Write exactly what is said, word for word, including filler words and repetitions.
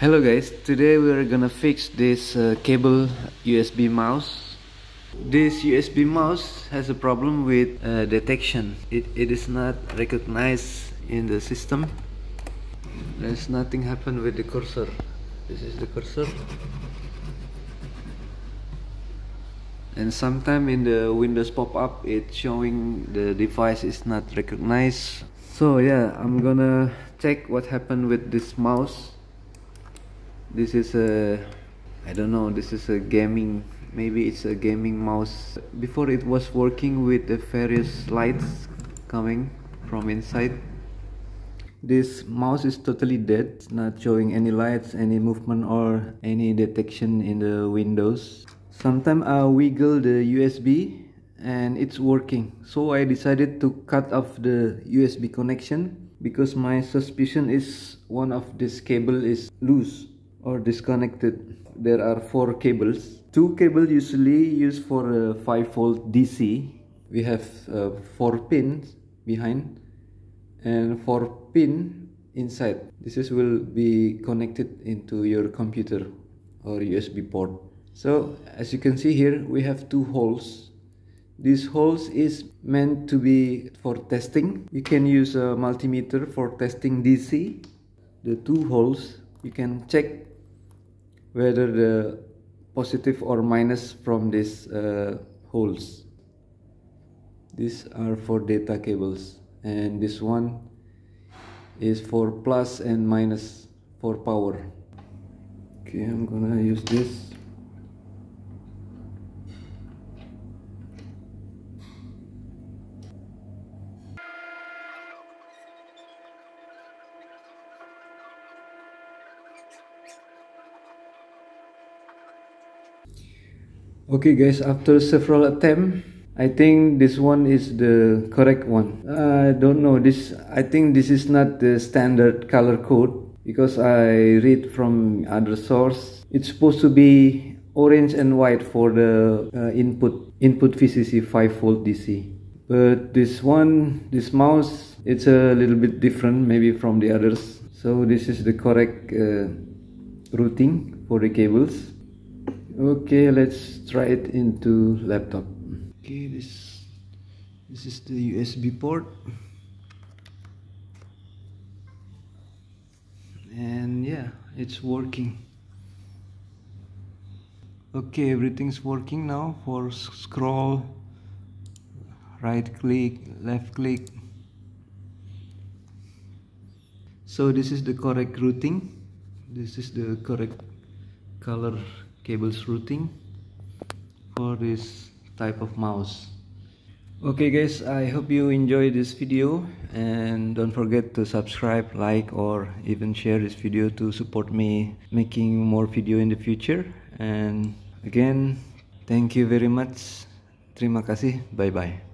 Hello guys, today we're gonna fix this uh, cable U S B mouse. This U S B mouse has a problem with uh, detection. It, it is not recognized in the system. There's nothing happened with the cursor. This is the cursor. And sometimes in the Windows pop-up it's showing the device is not recognized. So yeah, I'm gonna check what happened with this mouse. This is a, I don't know, this is a gaming, maybe it's a gaming mouse. Before it was working with the various lights coming from inside. This mouse is totally dead, it's not showing any lights, any movement or any detection in the Windows. Sometimes I wiggle the U S B and it's working. So I decided to cut off the U S B connection because my suspicion is one of this cable is loose or disconnected. There are four cables. Two cables usually used for uh, five volt D C. We have uh, four pins behind and four pin inside. This is will be connected into your computer or U S B port. So as you can see here, we have two holes. These holes is meant to be for testing. You can use a multimeter for testing D C. The two holes, you can check whether the positive or minus from these uh, holes. These are for data cables, and this one is for plus and minus for power. Okay, I'm gonna use this. Okay guys, after several attempts, I think this one is the correct one. I don't know, this, I think this is not the standard color code because I read from other source. It's supposed to be orange and white for the uh, input input V C C five volt D C. But this one, this mouse, it's a little bit different maybe from the others. So this is the correct uh, routing for the cables. Okay, let's try it into laptop. Okay, this this is the U S B port, and yeah, it's working. Okay, everything's working now. For scroll, right click, left click. So this is the correct routing. This is the correct color cables routing for this type of mouse. Okay guys, I hope you enjoy this video, and don't forget to subscribe, like, or even share this video to support me making more video in the future. And again, thank you very much. Terima kasih. Bye bye.